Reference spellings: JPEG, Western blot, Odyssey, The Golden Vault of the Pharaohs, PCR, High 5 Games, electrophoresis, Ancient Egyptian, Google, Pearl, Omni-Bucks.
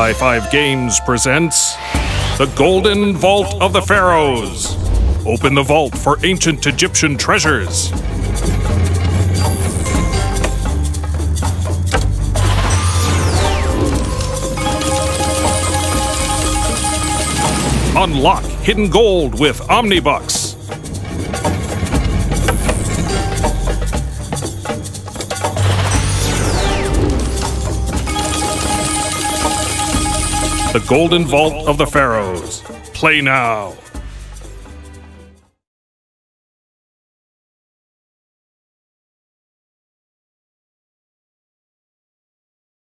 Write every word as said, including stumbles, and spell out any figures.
High five Games presents The Golden Vault of the Pharaohs. Open the vault for ancient Egyptian treasures. Unlock hidden gold with Omni-Bucks. The Golden Vault of the Pharaohs. Play now.